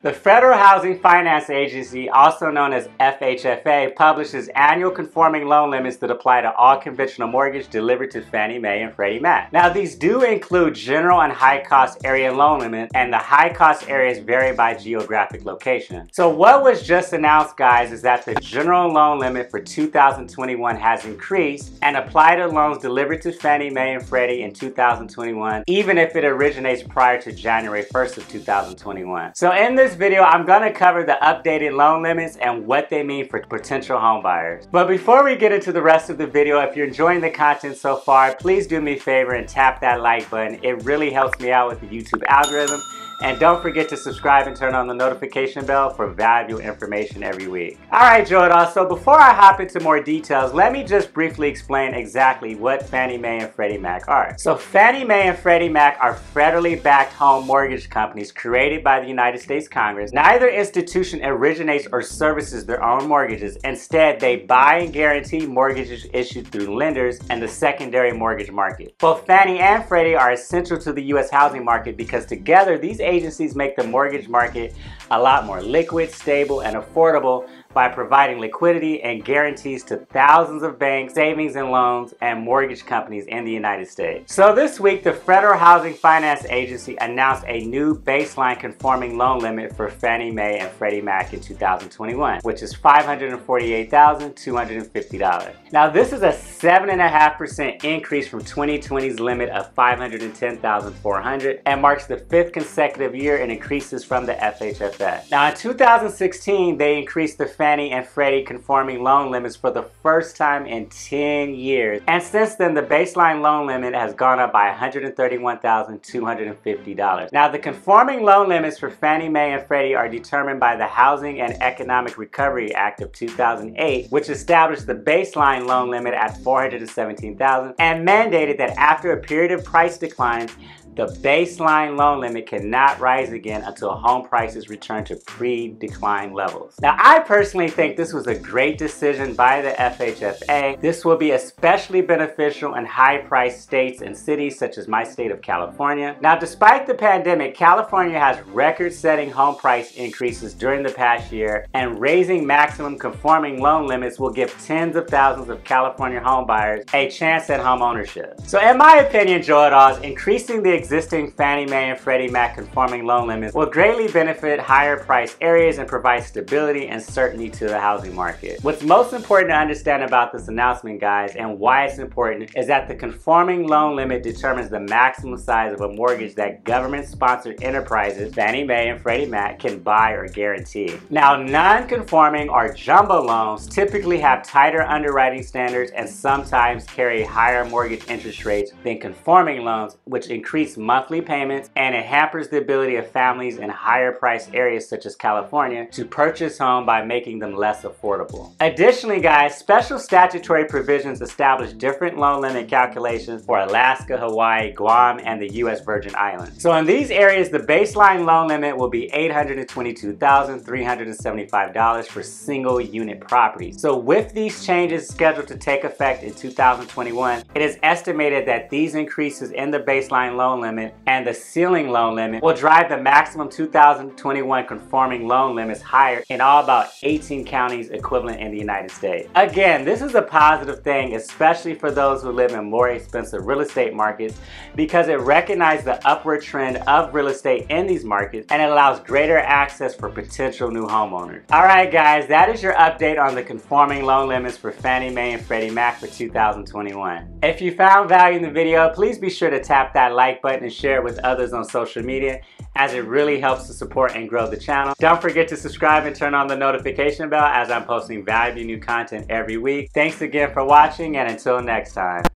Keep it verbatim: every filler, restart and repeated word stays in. The Federal Housing Finance Agency, also known as F H F A, publishes annual conforming loan limits that apply to all conventional mortgages delivered to Fannie Mae and Freddie Mac. Now, these do include general and high-cost area loan limits, and the high-cost areas vary by geographic location. So what was just announced, guys, is that the general loan limit for two thousand twenty-one has increased and applied to loans delivered to Fannie Mae and Freddie in two thousand twenty-one, even if it originates prior to January first of two thousand twenty-one. So in this video, I'm going to cover the updated loan limits and what they mean for potential home buyers. But before we get into the rest of the video, if you're enjoying the content so far, please do me a favor and tap that like button. It really helps me out with the YouTube algorithm. And don't forget to subscribe and turn on the notification bell for valuable information every week. All right, Joe. So before I hop into more details, let me just briefly explain exactly what Fannie Mae and Freddie Mac are. So Fannie Mae and Freddie Mac are federally backed home mortgage companies created by the United States Congress. Neither institution originates or services their own mortgages. Instead, they buy and guarantee mortgages issued through lenders and the secondary mortgage market. Both Fannie and Freddie are essential to the U S housing market because together these agencies make the mortgage market a lot more liquid, stable, and affordable by providing liquidity and guarantees to thousands of banks, savings and loans, and mortgage companies in the United States. So this week, the Federal Housing Finance Agency announced a new baseline conforming loan limit for Fannie Mae and Freddie Mac in two thousand twenty-one, which is five hundred forty-eight thousand two hundred fifty dollars. Now this is a seven point five percent increase from twenty twenty's limit of five hundred ten thousand four hundred dollars and marks the fifth consecutive year it increases from the F H F A. Now in two thousand sixteen, they increased the Fannie and Freddie conforming loan limits for the first time in ten years. And since then, the baseline loan limit has gone up by one hundred thirty-one thousand two hundred fifty dollars. Now, the conforming loan limits for Fannie Mae and Freddie are determined by the Housing and Economic Recovery Act of two thousand eight, which established the baseline loan limit at four hundred seventeen thousand dollars and mandated that after a period of price declines, the baseline loan limit cannot rise again until home prices return to pre-decline levels. Now, I personally think this was a great decision by the F H F A. This will be especially beneficial in high-priced states and cities such as my state of California. Now, despite the pandemic, California has record-setting home price increases during the past year, and raising maximum conforming loan limits will give tens of thousands of California home buyers a chance at home ownership. So, in my opinion, Joe, increasing the existing Fannie Mae and Freddie Mac conforming loan limits will greatly benefit higher price areas and provide stability and certainty to the housing market. What's most important to understand about this announcement, guys, and why it's important, is that the conforming loan limit determines the maximum size of a mortgage that government-sponsored enterprises, Fannie Mae and Freddie Mac, can buy or guarantee. Now, non-conforming or jumbo loans typically have tighter underwriting standards and sometimes carry higher mortgage interest rates than conforming loans, which increase monthly payments, and it hampers the ability of families in higher price areas such as California to purchase home by making them less affordable. Additionally, guys, special statutory provisions establish different loan limit calculations for Alaska, Hawaii, Guam, and the U S Virgin Islands. So in these areas, the baseline loan limit will be eight hundred twenty-two thousand three hundred seventy-five dollars for single unit properties. So with these changes scheduled to take effect in two thousand twenty-one, it is estimated that these increases in the baseline loan limit and the ceiling loan limit will drive the maximum two thousand twenty-one conforming loan limits higher in all about eighteen counties equivalent in the United States. Again, this is a positive thing, especially for those who live in more expensive real estate markets, because it recognizes the upward trend of real estate in these markets and it allows greater access for potential new homeowners. All right, guys, that is your update on the conforming loan limits for Fannie Mae and Freddie Mac for two thousand twenty-one. If you found value in the video, please be sure to tap that like button and share it with others on social media, as it really helps to support and grow the channel. Don't forget to subscribe and turn on the notification bell, as I'm posting valuable new content every week. Thanks again for watching, and until next time.